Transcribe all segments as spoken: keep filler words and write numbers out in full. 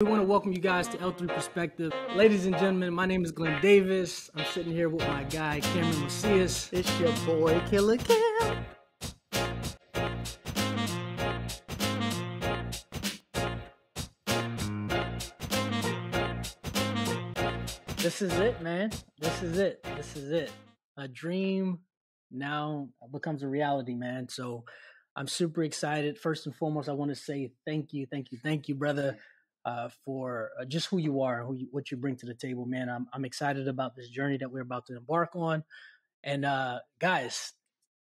We want to welcome you guys to L three Perspective. Ladies and gentlemen, my name is Glenn Davis. I'm sitting here with my guy, Cameron Macias. It's your boy, Killer Cam. This is it, man. This is it. This is it. A dream now becomes a reality, man. So I'm super excited. First and foremost, I want to say thank you, thank you, thank you, brother. Uh, for uh, just who you are, who you, what you bring to the table, man. I'm, I'm excited about this journey that we're about to embark on. And uh, guys,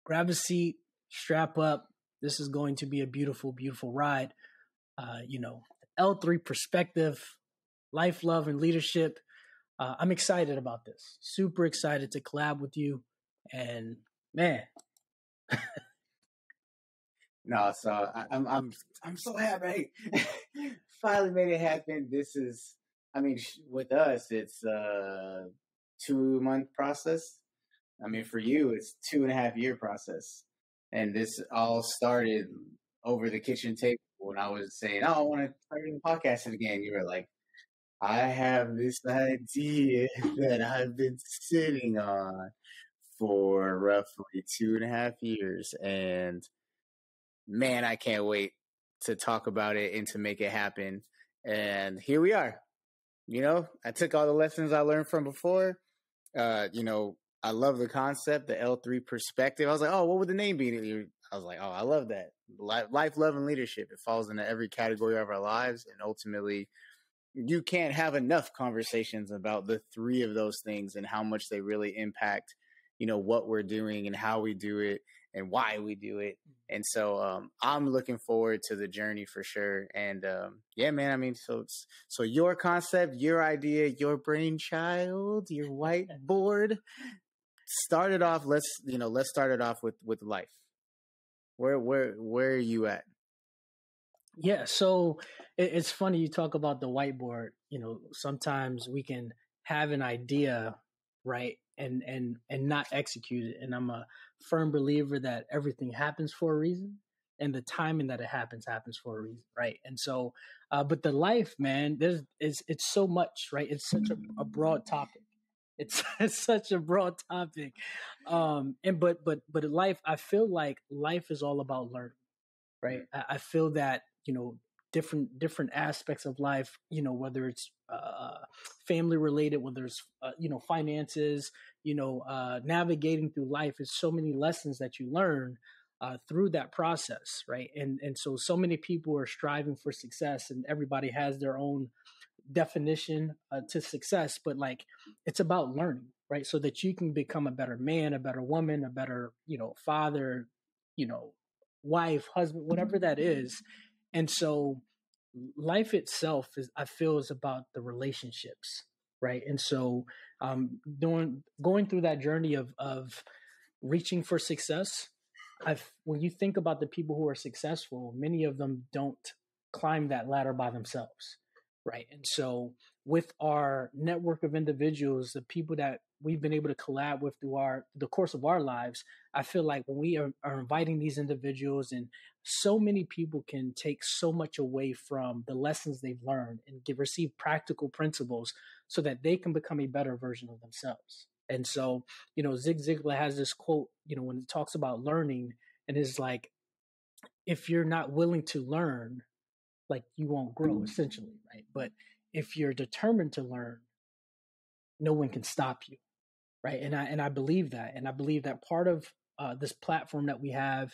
grab a seat, strap up. This is going to be a beautiful, beautiful ride. Uh, you know, L three Perspective, life, love, and leadership. Uh, I'm excited about this. Super excited to collab with you. And man. No, so I, I'm I'm I'm so happy. Finally made it happen. This is, I mean, with us, it's a two month process. I mean, for you, it's two and a half year process. And this all started over the kitchen table when I was saying, "Oh, I want to start doing podcasting again." You were like, "I have this idea that I've been sitting on for roughly two and a half years, and man, I can't wait to talk about it and to make it happen." And here we are. You know, I took all the lessons I learned from before. Uh, you know, I love the concept, the L three Perspective. I was like, oh, what would the name be? I was like, oh, I love that. Life, love, and leadership. It falls into every category of our lives. And ultimately, you can't have enough conversations about the three of those things and how much they really impact, you know, what we're doing and how we do it and why we do it. And so um, I'm looking forward to the journey for sure. And um, yeah, man, I mean, so it's, so your concept, your idea, your brainchild, your whiteboard started off. Let's, you know, let's start it off with, with life. Where, where, where are you at? Yeah. So it, it's funny you talk about the whiteboard. You know, sometimes we can have an idea, right? And, and, and not execute it. And I'm a firm believer that everything happens for a reason, and the timing that it happens, happens for a reason. Right. And so, uh, but the life, man, there's, it's, it's so much, right. It's such a, a broad topic. It's, it's such a broad topic. Um, and, but, but, but life, I feel like life is all about learning, right? I, I feel that, you know, different, different aspects of life, you know, whether it's uh, family related, whether it's, uh, you know, finances, you know, uh, navigating through life is so many lessons that you learn uh, through that process. Right. And, and so, so many people are striving for success, and everybody has their own definition uh, to success, but like, it's about learning, right? So that you can become a better man, a better woman, a better, you know, father, you know, wife, husband, whatever that is. And so life itself is, I feel, is about the relationships, right? And so um, doing, going through that journey of, of reaching for success, I've, when you think about the people who are successful, many of them don't climb that ladder by themselves, right? And so with our network of individuals, the people that we've been able to collab with through our, the course of our lives, I feel like when we are, are inviting these individuals, and so many people can take so much away from the lessons they've learned and give, receive practical principles so that they can become a better version of themselves. And so, you know, Zig Ziglar has this quote, you know, when it talks about learning, and it's like, if you're not willing to learn, like, you won't grow, essentially, right? But if you're determined to learn, no one can stop you. Right. And I, and I believe that. And I believe that part of uh, this platform that we have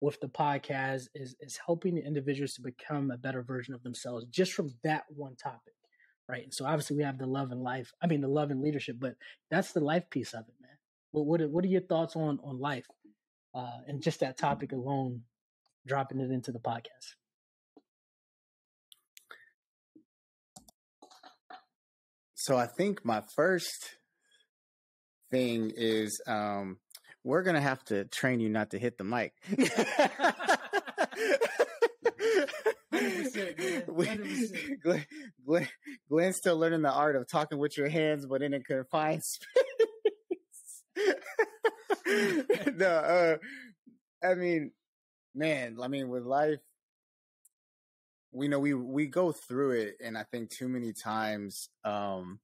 with the podcast is, is helping the individuals to become a better version of themselves just from that one topic. Right. And so obviously we have the love and life, I mean, the love and leadership, but that's the life piece of it, man. But what, what are your thoughts on, on life uh, and just that topic alone, dropping it into the podcast? So I think my first thing is um, we're going to have to train you not to hit the mic. one hundred percent, Glenn, Glenn, Glenn's still learning the art of talking with your hands, but in a confined space. No, uh, I mean, man, I mean, with life, we know we we go through it, and I think too many times, um,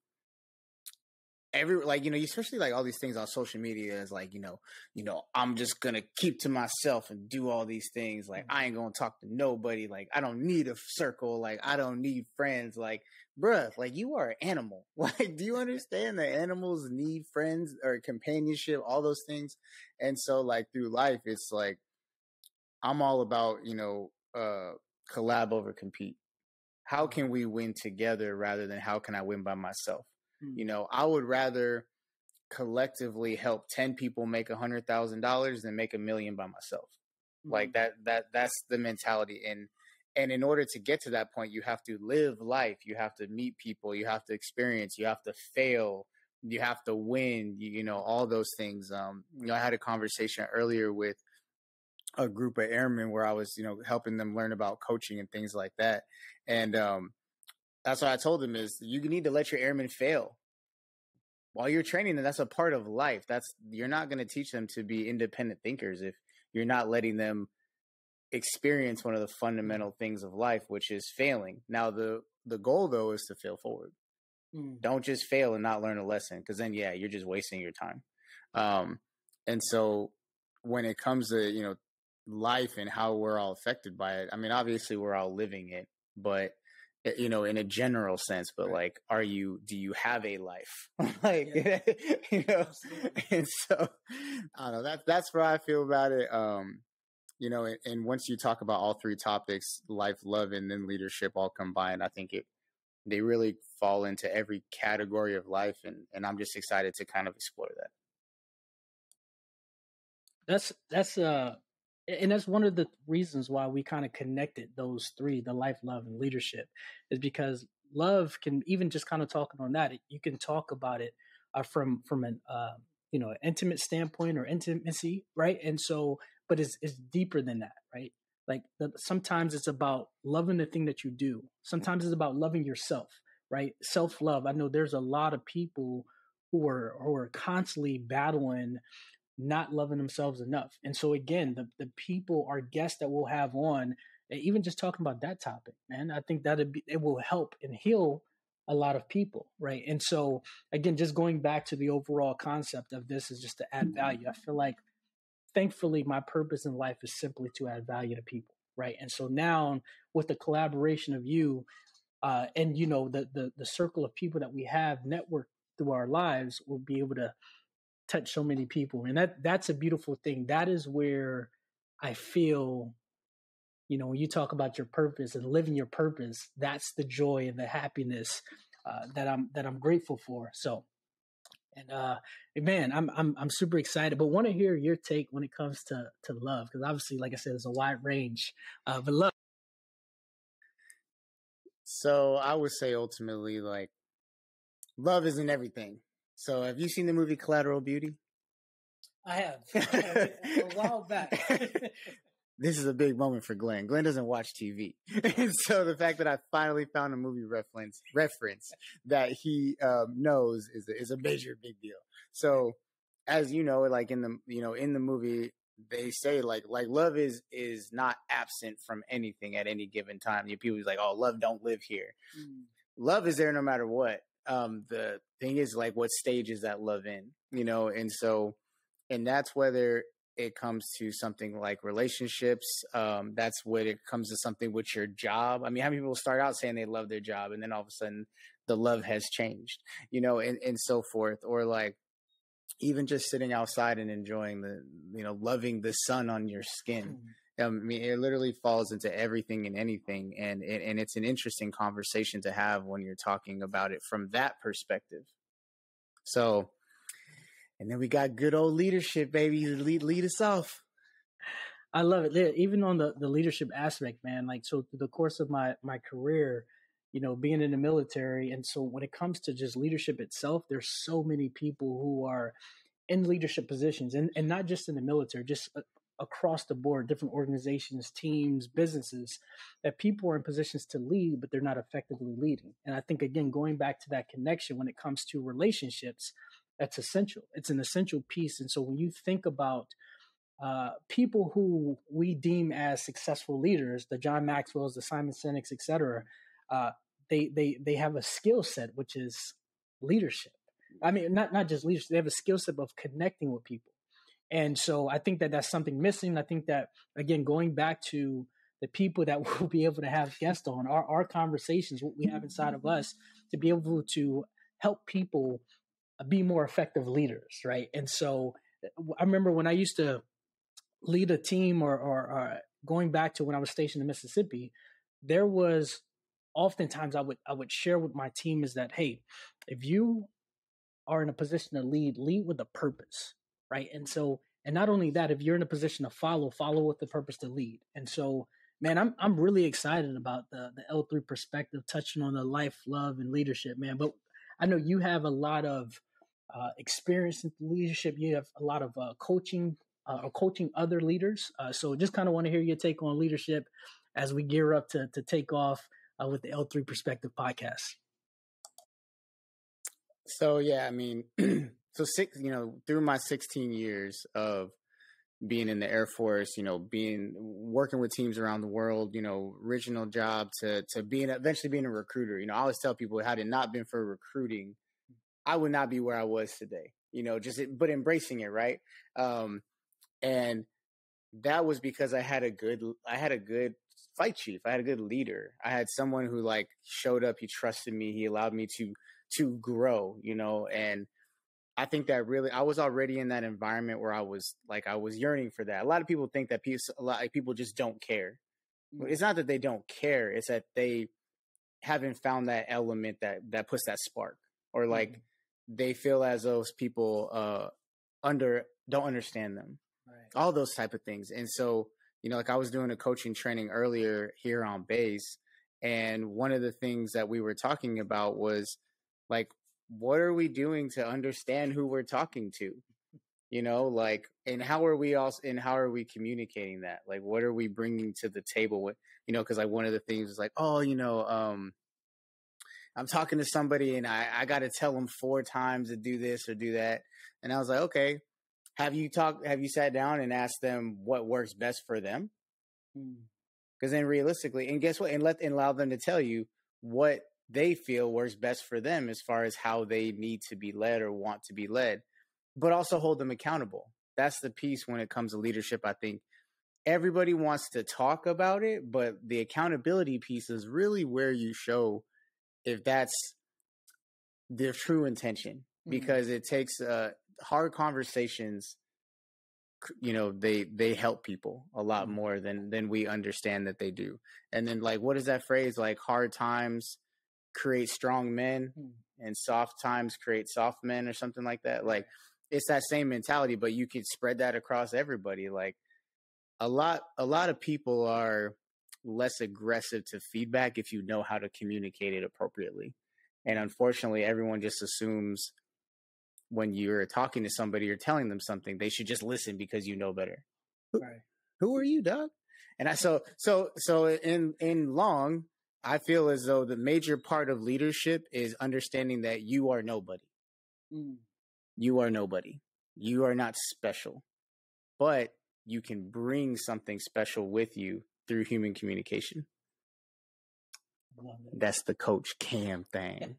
every like you know, especially like all these things on social media is like you know, you know, I'm just gonna keep to myself and do all these things. Like I ain't gonna talk to nobody. Like I don't need a circle. Like I don't need friends. Like bruh, like you are an animal. Like do you understand that animals need friends or companionship, all those things? And so like through life, it's like I'm all about you know, uh, collab over compete. How can we win together rather than how can I win by myself? You know, I would rather collectively help ten people make a hundred thousand dollars than make a million by myself. Mm-hmm. Like that, that, that's the mentality. And, and in order to get to that point, you have to live life. You have to meet people, you have to experience, you have to fail, you have to win, you, you know, all those things. Um, you know, I had a conversation earlier with a group of airmen where I was, you know, helping them learn about coaching and things like that. And, um, that's what I told them is you need to let your airmen fail while you're training them. That's a part of life. That's you're not going to teach them to be independent thinkers if you're not letting them experience one of the fundamental things of life, which is failing. Now, the the goal, though, is to fail forward. Mm. Don't just fail and not learn a lesson, because then, yeah, you're just wasting your time. Um, and so when it comes to, you know, life and how we're all affected by it, I mean, obviously, we're all living it, but you know, in a general sense, but right. like, are you, do you have a life? like, yeah. you know, and so I don't know, that, that's where I feel about it. Um, you know, and, and once you talk about all three topics, life, love, and then leadership all combined, I think it, they really fall into every category of life. And, and I'm just excited to kind of explore that. That's, that's, uh, and that's one of the reasons why we kind of connected those three, the life, love, and leadership, is because love can even just kind of talking on that. You can talk about it uh, from from an, uh, you know, intimate standpoint or intimacy. Right. And so but it's, it's deeper than that. Right. Like the, sometimes it's about loving the thing that you do. Sometimes it's about loving yourself. Right. Self-love. I know there's a lot of people who are who are constantly battling not loving themselves enough. And so again, the, the people, our guests that we'll have on, even just talking about that topic, man, I think that it will help and heal a lot of people. Right. And so again, just going back to the overall concept of this is just to add value. I feel like thankfully my purpose in life is simply to add value to people. Right. And so now with the collaboration of you uh, and, you know, the, the, the circle of people that we have networked through our lives, we'll be able to touch so many people. And that that's a beautiful thing. That is where I feel, you know, when you talk about your purpose and living your purpose, that's the joy and the happiness uh, that I'm that I'm grateful for. So, and uh, man, I'm I'm I'm super excited. But want to hear your take when it comes to to love, because obviously, like I said, there's a wide range. Uh, but love. So I would say ultimately, like, love isn't everything. So have you seen the movie Collateral Beauty? I have. I have. A while back. This is a big moment for Glenn. Glenn doesn't watch T V. And so the fact that I finally found a movie reference reference that he um, knows is, is a major big deal. So as you know, like in the, you know, in the movie, they say like, like love is, is not absent from anything at any given time. You people is like, oh, love don't live here. Mm. Love is there no matter what. Um, the thing is like, what stage is that love in, you know? And so, and that's whether it comes to something like relationships. Um, that's when it comes to something with your job. I mean, how many people start out saying they love their job and then all of a sudden the love has changed, you know, and, and so forth, or like even just sitting outside and enjoying the, you know, loving the sun on your skin. Um, I mean, it literally falls into everything and anything. And, and, and it's an interesting conversation to have when you're talking about it from that perspective. So, and then we got good old leadership, baby. Lead, lead us off. I love it. Even on the, the leadership aspect, man, like, so through the course of my, my career, you know, being in the military. And so when it comes to just leadership itself, there's so many people who are in leadership positions and, and not just in the military, just uh, across the board, different organizations, teams, businesses, that people are in positions to lead, but they're not effectively leading. And I think, again, going back to that connection when it comes to relationships, that's essential. It's an essential piece. And so when you think about uh, people who we deem as successful leaders, the John Maxwells, the Simon Sineks, et cetera, uh, they, they, they have a skill set, which is leadership. I mean, not, not just leadership, they have a skill set of connecting with people. And so I think that that's something missing. I think that, again, going back to the people that we'll be able to have guests on, our, our conversations, what we have inside of us to be able to help people be more effective leaders, right? And so I remember when I used to lead a team or, or, or going back to when I was stationed in Mississippi, there was oftentimes I would, I would share with my team is that, hey, if you are in a position to lead, lead with a purpose, right? And so, and not only that, if you're in a position to follow, follow with the purpose to lead. And so, man, I'm I'm really excited about the the L three perspective, touching on the life, love, and leadership, man. But I know you have a lot of uh, experience in leadership. You have a lot of uh, coaching uh, or coaching other leaders. Uh, so just kind of want to hear your take on leadership as we gear up to to take off uh, with the L three Perspective podcast. So, yeah, I mean, so six, you know, through my sixteen years of being in the Air Force, you know, being working with teams around the world, you know, original job to to being eventually being a recruiter. You know, I always tell people, had it not been for recruiting, I would not be where I was today, you know, just but embracing it. Right. Um, and that was because I had a good I had a good flight chief. I had a good leader. I had someone who like showed up. He trusted me. He allowed me to to grow, you know, and I think that really, I was already in that environment where I was like, I was yearning for that. A lot of people think that people, a lot of people just don't care. It's not that they don't care. It's that they haven't found that element that, that puts that spark, or like mm-hmm. they feel as those people uh, under, don't understand them, right. All those type of things. And so, you know, like I was doing a coaching training earlier here on base. And one of the things that we were talking about was like, what are we doing to understand who we're talking to, you know, like, and how are we also, and how are we communicating that? Like, what are we bringing to the table? What, you know, cause like one of the things is like, oh, you know, um, I'm talking to somebody and I, I got to tell them four times to do this or do that. And I was like, okay, have you talked, have you sat down and asked them what works best for them? Mm. Cause then realistically, and guess what? And let, and allow them to tell you what they feel works best for them as far as how they need to be led or want to be led, but also hold them accountable. That's the piece when it comes to leadership. I think everybody wants to talk about it, but the accountability piece is really where you show if that's their true intention, mm-hmm. because it takes uh, hard conversations. You know, they, they help people a lot more than, than we understand that they do. And then like, what is that phrase? Like hard times create strong men and soft times create soft men or something like that. Like it's that same mentality, but you could spread that across everybody. Like a lot, a lot of people are less aggressive to feedback if you know how to communicate it appropriately. And unfortunately, everyone just assumes when you're talking to somebody or telling them something, they should just listen because you know better. Right. Who, who are you, Doug? And I, so, so, so in, in long, I feel as though the major part of leadership is understanding that you are nobody. Mm. You are nobody. You are not special, but you can bring something special with you through human communication. That's the Coach Cam thing.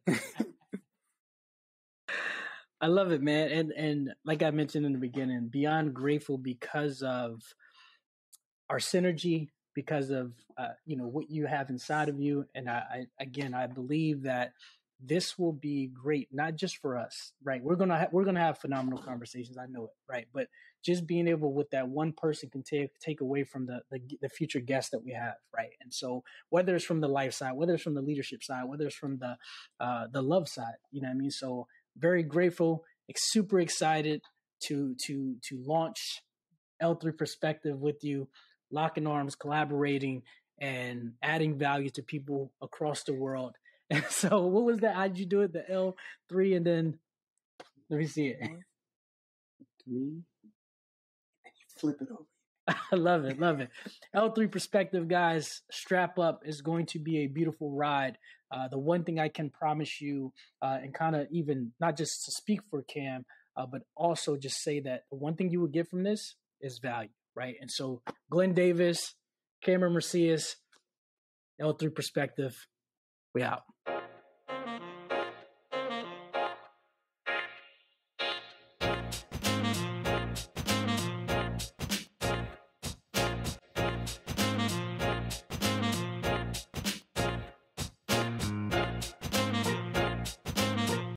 I love it, man. And, and like I mentioned in the beginning, beyond grateful because of our synergy, because of, uh, you know, what you have inside of you. And I, I, again, I believe that this will be great, not just for us, right? We're going to ha- we're going to have phenomenal conversations. I know it, right? But just being able with that one person can take, take away from the, the, the future guests that we have, right? And so whether it's from the life side, whether it's from the leadership side, whether it's from the, uh, the love side, you know what I mean? So very grateful, like, super excited to, to, to launch L three Perspective with you. Locking arms, collaborating, and adding value to people across the world. And so what was that? How'd you do it? The L three and then, let me see it. One, three, and you flip it over. I love it, love it. L three Perspective, guys, strap up. It's going to be a beautiful ride. Uh, the one thing I can promise you, uh, and kind of even not just to speak for Cam, uh, but also just say that the one thing you will get from this is value, right? And so Glenn Davis, Cameron Macias, L three Perspective, we out.